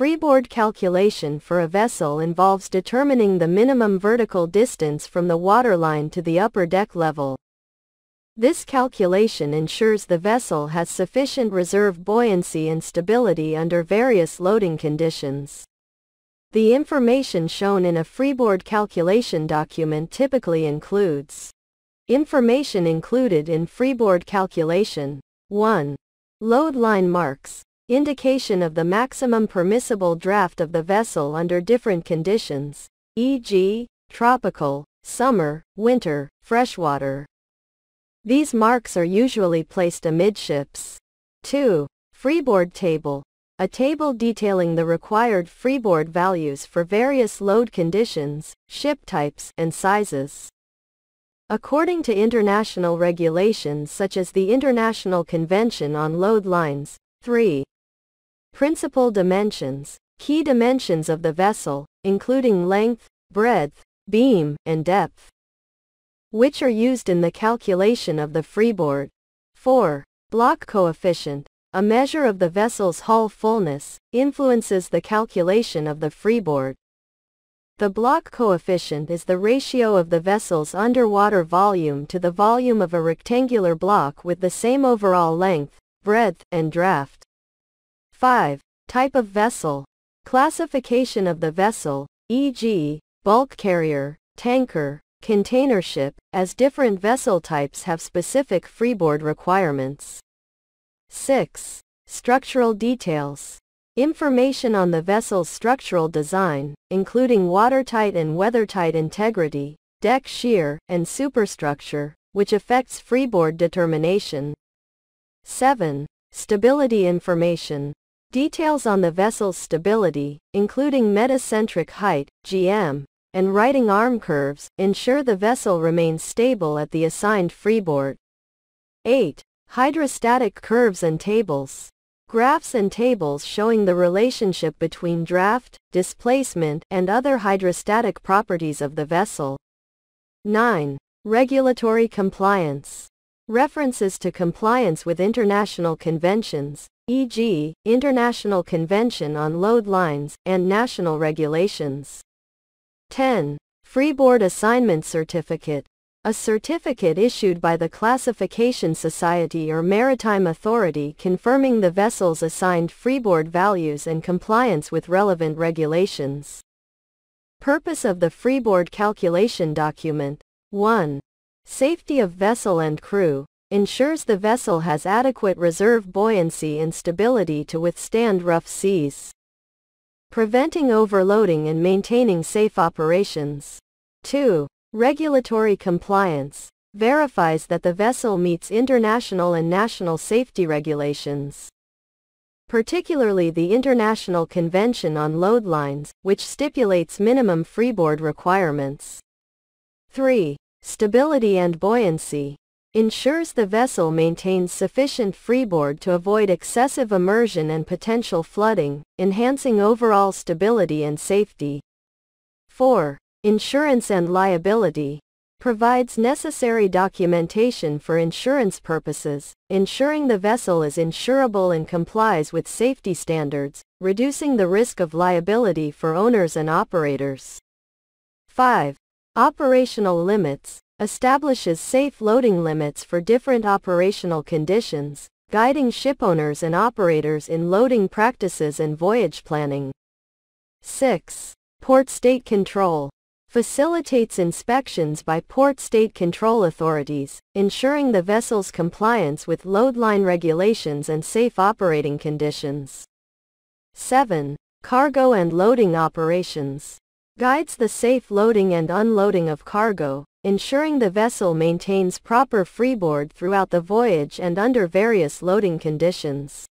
Freeboard calculation for a vessel involves determining the minimum vertical distance from the waterline to the upper deck level. This calculation ensures the vessel has sufficient reserve buoyancy and stability under various loading conditions. The information shown in a freeboard calculation document typically includes information included in freeboard calculation. 1. Load line marks, indication of the maximum permissible draft of the vessel under different conditions, e.g., tropical, summer, winter, freshwater. These marks are usually placed amidships. 2. Freeboard table, a table detailing the required freeboard values for various load conditions, ship types, and sizes. According to international regulations such as the International Convention on Load Lines. 3. Principal dimensions, key dimensions of the vessel, including length, breadth, beam, and depth, which are used in the calculation of the freeboard. 4. Block coefficient, a measure of the vessel's hull fullness, influences the calculation of the freeboard. The block coefficient is the ratio of the vessel's underwater volume to the volume of a rectangular block with the same overall length, breadth, and draft. 5. Type of vessel, classification of the vessel, e.g., bulk carrier, tanker, container ship, as different vessel types have specific freeboard requirements. 6. Structural details, information on the vessel's structural design, including watertight and weathertight integrity, deck shear, and superstructure, which affects freeboard determination. 7. Stability information, details on the vessel's stability, including metacentric height, GM, and righting arm curves, ensure the vessel remains stable at the assigned freeboard. 8. Hydrostatic curves and tables, graphs and tables showing the relationship between draft, displacement, and other hydrostatic properties of the vessel. 9. Regulatory compliance, references to compliance with international conventions, e.g., International Convention on Load Lines, and national regulations. 10. Freeboard assignment certificate, a certificate issued by the Classification Society or Maritime Authority confirming the vessel's assigned freeboard values and compliance with relevant regulations. Purpose of the freeboard calculation document. 1. Safety of vessel and crew, ensures the vessel has adequate reserve buoyancy and stability to withstand rough seas, preventing overloading and maintaining safe operations. 2. Regulatory compliance, verifies that the vessel meets international and national safety regulations, particularly the International Convention on Load Lines, which stipulates minimum freeboard requirements. 3. Stability and buoyancy, ensures the vessel maintains sufficient freeboard to avoid excessive immersion and potential flooding, enhancing overall stability and safety. 4. Insurance and liability, provides necessary documentation for insurance purposes, ensuring the vessel is insurable and complies with safety standards, reducing the risk of liability for owners and operators. 5. Operational limits, establishes safe loading limits for different operational conditions, guiding shipowners and operators in loading practices and voyage planning. 6. Port state control, facilitates inspections by port state control authorities, ensuring the vessel's compliance with load line regulations and safe operating conditions. 7. Cargo and loading operations, guides the safe loading and unloading of cargo, ensuring the vessel maintains proper freeboard throughout the voyage and under various loading conditions.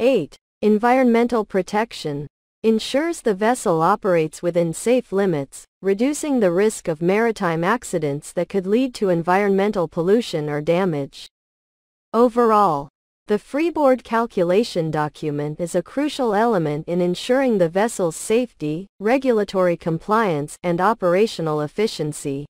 8. Environmental protection, ensures the vessel operates within safe limits, reducing the risk of maritime accidents that could lead to environmental pollution or damage. Overall, the freeboard calculation document is a crucial element in ensuring the vessel's safety, regulatory compliance, and operational efficiency.